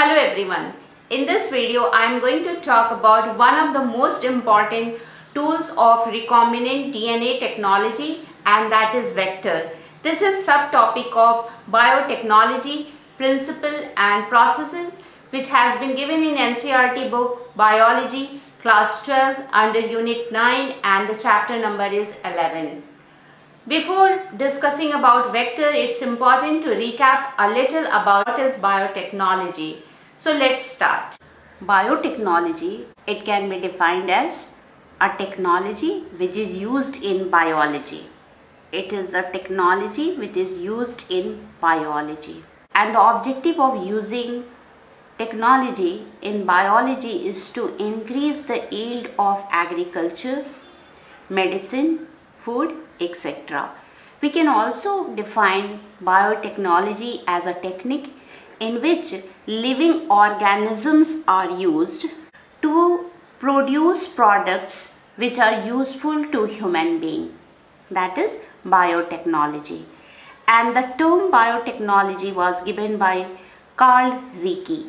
Hello everyone. In this video, I am going to talk about one of the most important tools of recombinant DNA technology, and that is vector. This is subtopic of biotechnology, principle and processes, which has been given in NCRT book Biology, class 12 under unit 9, and the chapter number is 11. Before discussing about vector, it's important to recap a little about what is biotechnology. So let's start. Biotechnology, it can be defined as a technology which is used in biology. It is a technology which is used in biology. And the objective of using technology in biology is to increase the yield of agriculture, medicine, food, etc. We can also define biotechnology as a technique in which living organisms are used to produce products which are useful to human being. That is biotechnology. And the term biotechnology was given by Carl Riky.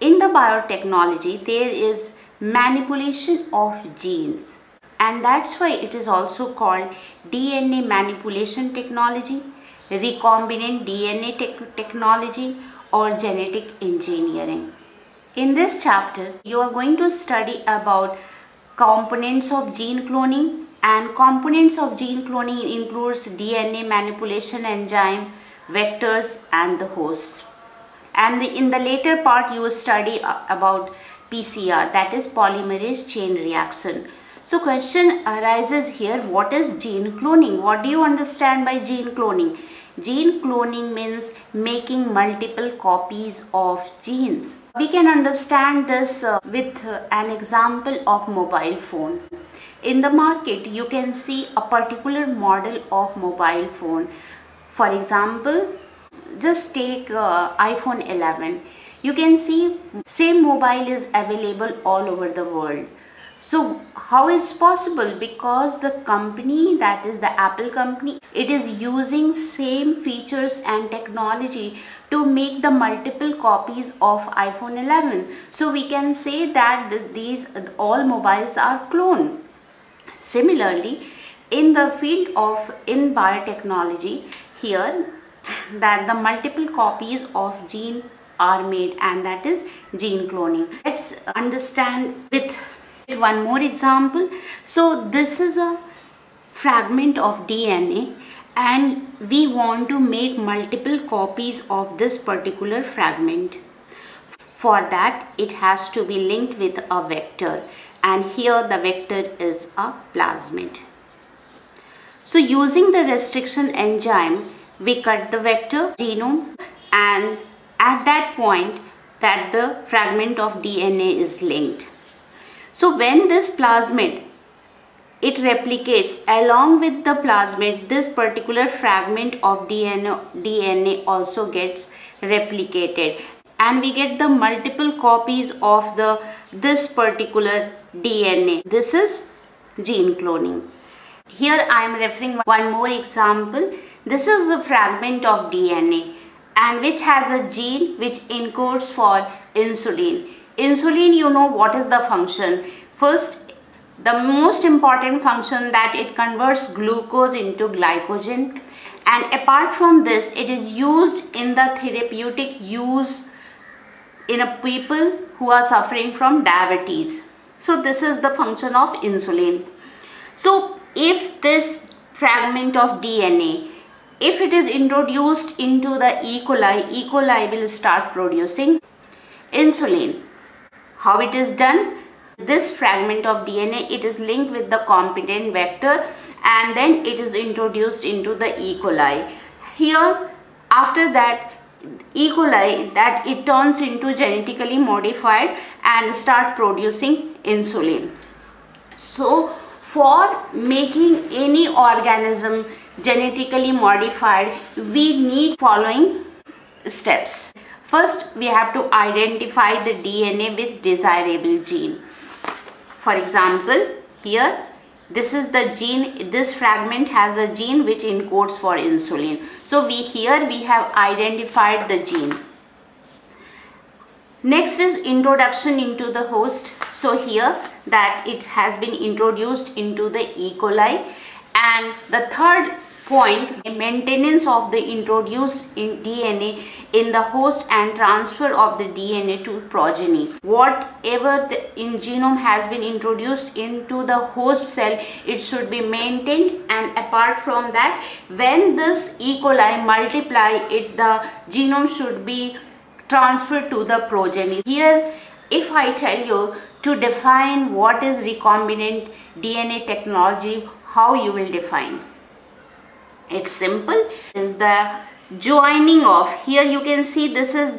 In the biotechnology, there is manipulation of genes. And that's why it is also called DNA manipulation technology, recombinant DNA technology, or genetic engineering. In this chapter, you are going to study about components of gene cloning, and components of gene cloning includes DNA manipulation enzyme, vectors and the hosts. And in the later part, you will study about PCR, that is polymerase chain reaction. So question arises here, what is gene cloning? What do you understand by gene cloning? Gene cloning means making multiple copies of genes. We can understand this with an example of mobile phone. In the market, you can see a particular model of mobile phone. For example, just take iPhone 11. You can see same mobile is available all over the world. So how is possible? Because the company, that is the Apple company, it is using same features and technology to make the multiple copies of iPhone 11. So we can say that these all mobiles are cloned. Similarly, in the field of biotechnology here, that the multiple copies of gene are made, and that is gene cloning. Let's understand with one more example. So this is a fragment of DNA, and we want to make multiple copies of this particular fragment. For that, it has to be linked with a vector, and here the vector is a plasmid. So using the restriction enzyme, we cut the vector genome, and at that point that the fragment of DNA is linked. So when this plasmid, it replicates along with the plasmid, this particular fragment of DNA also gets replicated, and we get the multiple copies of this particular DNA. This is gene cloning. Here I am referring one more example. This is a fragment of DNA, and which has a gene which encodes for insulin. Insulin, you know what is the function. First, the most important function, that it converts glucose into glycogen, and apart from this, it is used in the therapeutic use in a people who are suffering from diabetes. So this is the function of insulin. So if this fragment of DNA, if it is introduced into the E. coli will start producing insulin. How it is done? This fragment of DNA, it is linked with the competent vector, and then it is introduced into the E. coli. Here, after that E. coli, that it turns into genetically modified and start producing insulin. So for making any organism genetically modified, we need following steps. First, we have to identify the DNA with desirable gene. For example, here, this is the gene, this fragment has a gene which encodes for insulin. So we have identified the gene. Next is introduction into the host. So here that it has been introduced into the E. coli. And the third point, maintenance of the introduced DNA in the host and transfer of the DNA to progeny. Whatever the genome has been introduced into the host cell, it should be maintained. And apart from that, when this E. coli multiply, the genome should be transferred to the progeny. Here, if I tell you to define what is recombinant DNA technology, how you will define? It's simple. Is the joining of, here you can see this is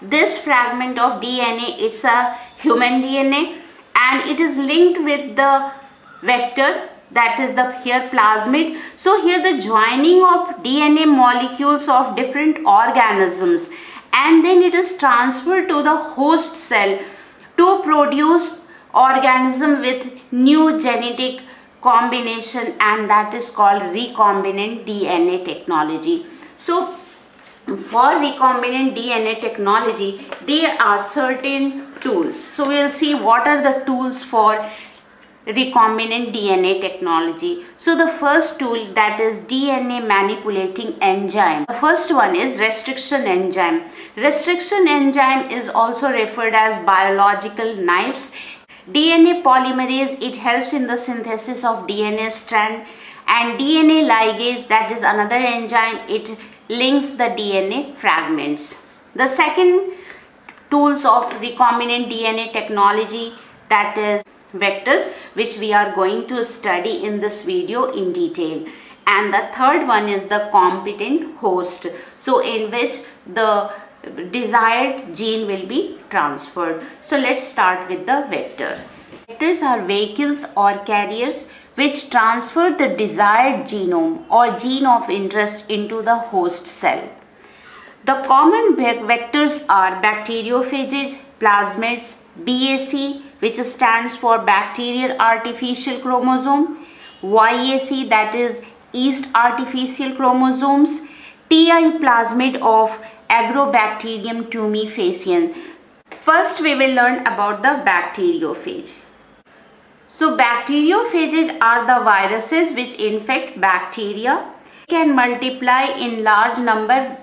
this fragment of DNA, it's a human DNA, and it is linked with the vector, that is the here plasmid. So here the joining of DNA molecules of different organisms, and then it is transferred to the host cell to produce organism with new genetic combination, and that is called recombinant DNA technology. So for recombinant DNA technology, there are certain tools. So we will see what are the tools for recombinant DNA technology. So the first tool, that is DNA manipulating enzyme. The first one is restriction enzyme. Restriction enzyme is also referred as biological knives. DNA polymerase, it helps in the synthesis of DNA strand, and DNA ligase, that is another enzyme, it links the DNA fragments. The second tools of recombinant DNA technology, that is vectors, which we are going to study in this video in detail. And the third one is the competent host, so in which the desired gene will be transferred. So let's start with the vector. Vectors are vehicles or carriers which transfer the desired genome or gene of interest into the host cell. The common vectors are bacteriophages, plasmids, BAC, which stands for bacterial artificial chromosome, YAC, that is yeast artificial chromosomes, Ti plasmid of Agrobacterium tumefaciens. First we will learn about the bacteriophage. So bacteriophages are the viruses which infect bacteria. They can multiply in large number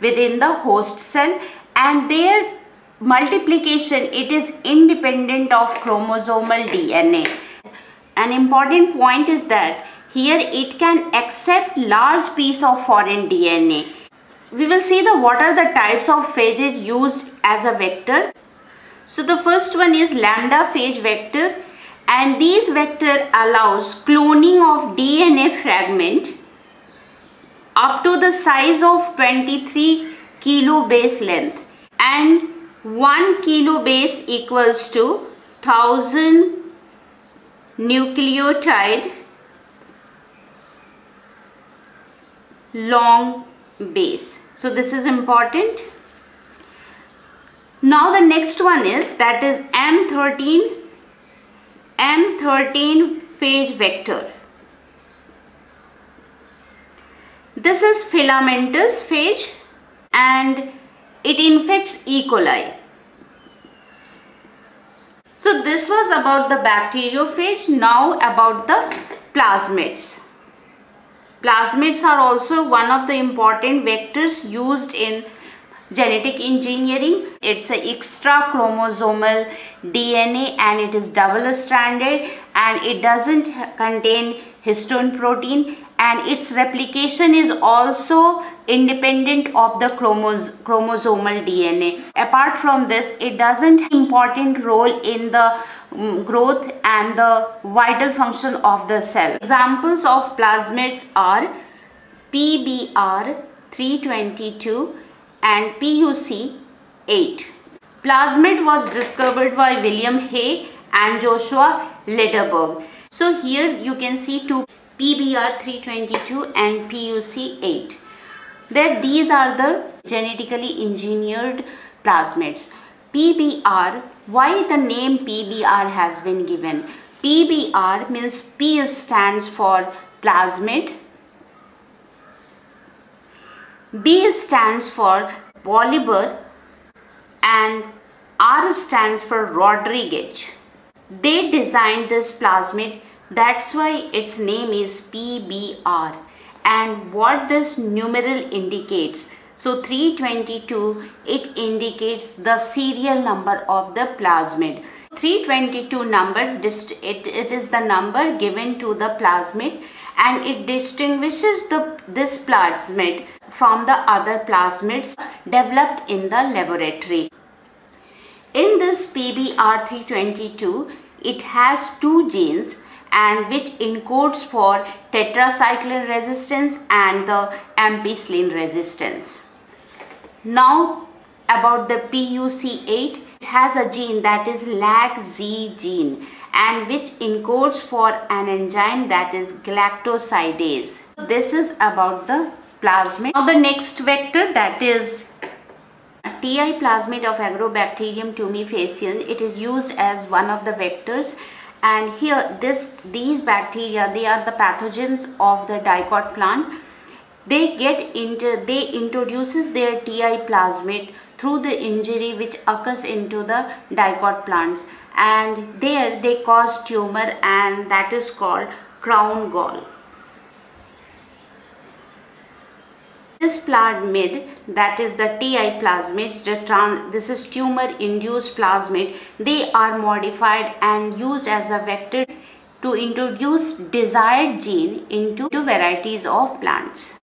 within the host cell, and their multiplication, it is independent of chromosomal DNA. An important point is that here it can accept large piece of foreign DNA. We will see what are the types of phages used as a vector. So the first one is lambda phage vector, and these vector allows cloning of DNA fragment up to the size of 23 kilo base length, and 1 kilo base equals to 1000 nucleotide long base. So this is important. Now the next one is, that is M13 phage vector. This is filamentous phage, and it infects E. coli. So this was about the bacteriophage. Now about the plasmids. Plasmids are also one of the important vectors used in genetic engineering. It's an extra chromosomal DNA, and it is double stranded, and it doesn't contain histone protein, and its replication is also independent of the chromosomal DNA. Apart from this, it doesn't have an important role in the growth and the vital function of the cell. Examples of plasmids are PBR322 and PUC8. Plasmid was discovered by William Hay and Joshua Lederberg. So here you can see two, PBR322 and PUC8. That these are the genetically engineered plasmids. PBR, why the name PBR has been given? PBR means P stands for plasmid, B stands for polymer, and R stands for Rodriguez. They designed this plasmid, that's why its name is PBR, and what this numeral indicates. So 322, it indicates the serial number of the plasmid. 322 number, it is the number given to the plasmid, and it distinguishes this plasmid from the other plasmids developed in the laboratory. In this PBR322, it has two genes, and which encodes for tetracycline resistance and the ampicillin resistance. Now about the PUC8, it has a gene that is lacZ gene, and which encodes for an enzyme that is galactosidase. This is about the plasmid. Now the next vector, that is Ti plasmid of Agrobacterium tumefaciens, it is used as one of the vectors, and here these bacteria, they are the pathogens of the dicot plant. They introduces their Ti plasmid through the injury which occurs into the dicot plants, and there they cause tumor, and that is called crown gall. This plasmid, that is the Ti plasmid, this is tumor induced plasmid, they are modified and used as a vector to introduce desired gene into two varieties of plants.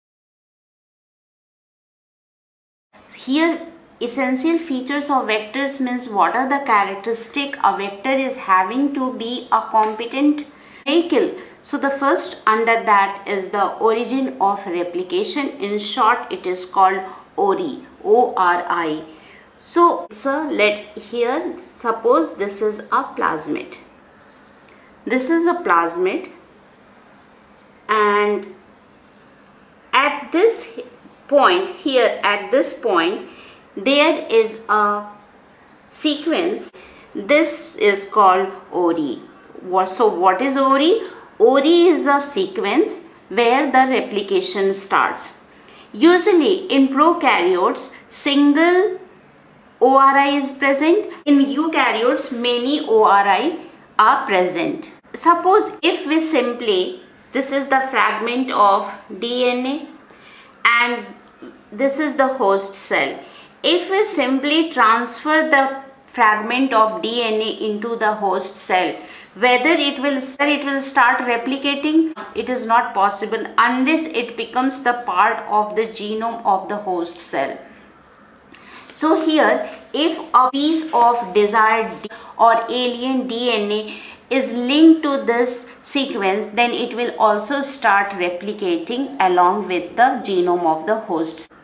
Here essential features of vectors means what are the characteristics a vector is having to be a competent vehicle. So the first under that is the origin of replication, in short it is called ORI, O-R-I. So suppose this is a plasmid. This is a plasmid, and at this point, here at this point, there is a sequence. This is called ORI. So what is ORI? ORI is a sequence where the replication starts. Usually in prokaryotes, single ORI is present. In eukaryotes, many ORI are present. Suppose if we simply, this is the fragment of DNA and this is the host cell. If we simply transfer the fragment of DNA into the host cell, whether it will start replicating, it is not possible unless it becomes the part of the genome of the host cell. So here, if a piece of desired or alien DNA is linked to this sequence, then it will also start replicating along with the genome of the host cell.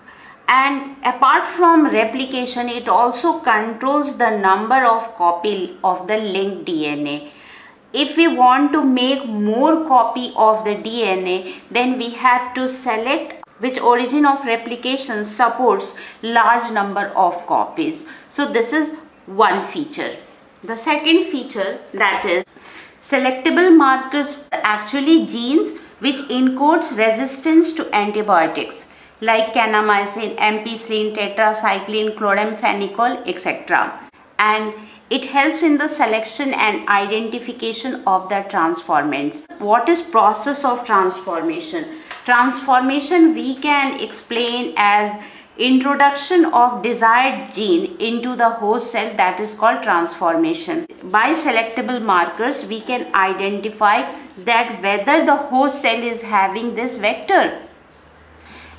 And apart from replication, it also controls the number of copies of the linked DNA. If we want to make more copy of the DNA, then we have to select which origin of replication supports large number of copies. So this is one feature. The second feature, that is selectable markers, actually genes which encodes resistance to antibiotics, like kanamycin, ampicillin, tetracycline, chloramphenicol, etc. And it helps in the selection and identification of the transformants. What is process of transformation? Transformation we can explain as introduction of desired gene into the host cell, that is called transformation. By selectable markers, we can identify that whether the host cell is having this vector,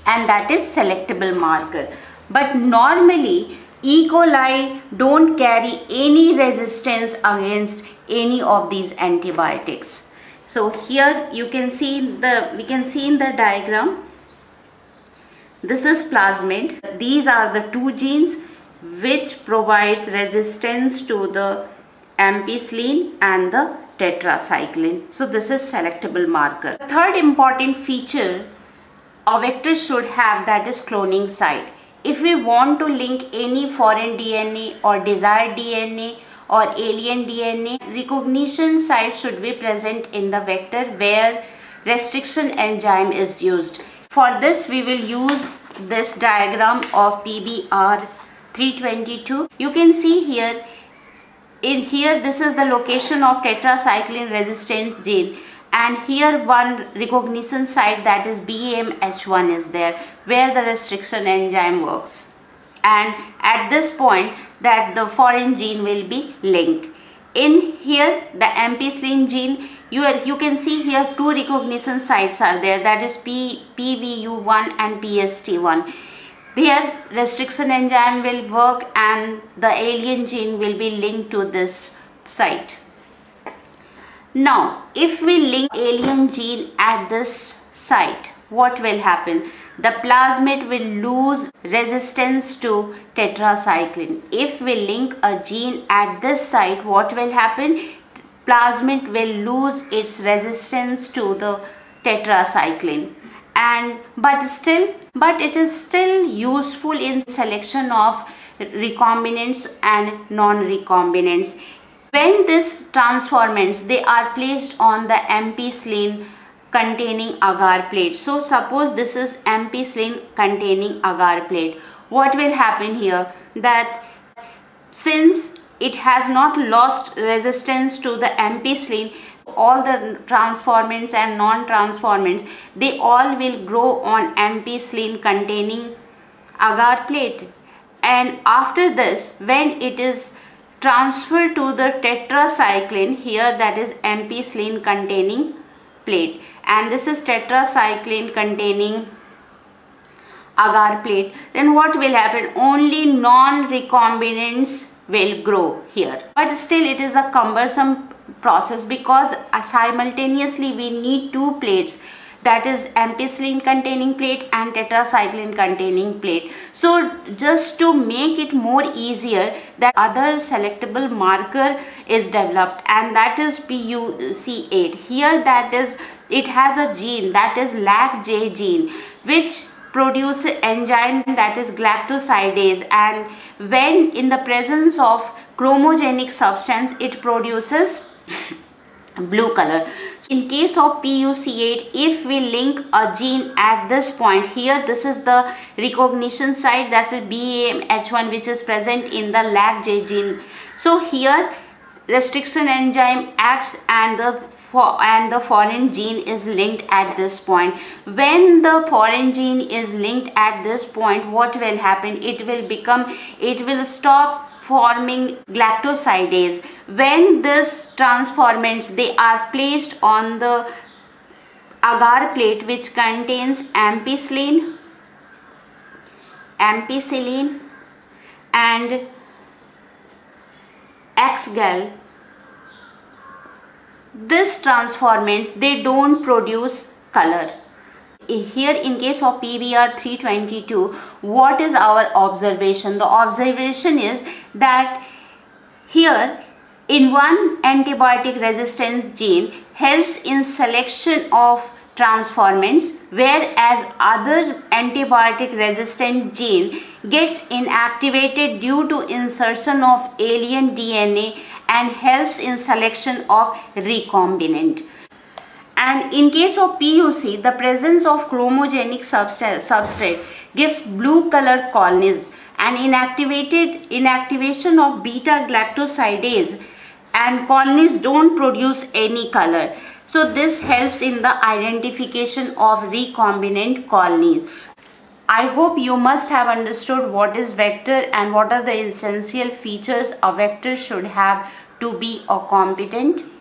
and that is selectable marker. But normally E. coli don't carry any resistance against any of these antibiotics. So here you can see in the diagram, this is plasmid. These are the two genes which provides resistance to the ampicillin and the tetracycline. So this is selectable marker. The third important feature a vector should have, that is cloning site. If we want to link any foreign DNA or desired DNA or alien DNA, recognition site should be present in the vector where restriction enzyme is used. For this, we will use this diagram of PBR BAC322. You can see here, in here this is the location of tetracycline resistance gene, and here one recognition site, that is BamH1, is there, where the restriction enzyme works, and at this point that the foreign gene will be linked. In here the ampicillin gene, you can see here two recognition sites are there, that is PVU1 and PST1. Their restriction enzyme will work and the alien gene will be linked to this site. Now if we link alien gene at this site, what will happen? The plasmid will lose resistance to tetracycline. If we link a gene at this site, what will happen? Plasmid will lose its resistance to the tetracycline, and but it is still useful in selection of recombinants and non-recombinants. When these transformants, they are placed on the ampicillin containing agar plate. So suppose this is ampicillin containing agar plate. What will happen here? That since it has not lost resistance to the ampicillin, all the transformants and non-transformants, they all will grow on ampicillin containing agar plate, and after this when it is transferred to the tetracycline here, that is ampicillin containing plate, and this is tetracycline containing agar plate, then what will happen? Only non-recombinants will grow here. But still it is a cumbersome process, because simultaneously we need two plates, that is ampicillin containing plate and tetracycline containing plate. So just to make it more easier, that other selectable marker is developed, and that is PUC8. Here that is, it has a gene, that is lacZ gene, which produce enzyme, that is galactosidase, and when in the presence of chromogenic substance it produces blue color. In case of PUC8, if we link a gene at this point, here this is the recognition site, that's a BamH1, which is present in the lacZ gene. So here restriction enzyme acts and the foreign gene is linked at this point. When the foreign gene is linked at this point, what will happen? It will stop forming galactosidase. When this transformants, they are placed on the agar plate which contains ampicillin and X-gal, this transformants, they don't produce color. Here in case of PBR322, what is our observation? The observation is that here in one antibiotic resistance gene helps in selection of transformants, whereas other antibiotic resistant gene gets inactivated due to insertion of alien DNA and helps in selection of recombinant. And in case of PUC, the presence of chromogenic substrate gives blue color colonies, and inactivation of beta-galactosidase and colonies don't produce any color. So this helps in the identification of recombinant colonies. I hope you must have understood what is vector and what are the essential features a vector should have to be a competent vector.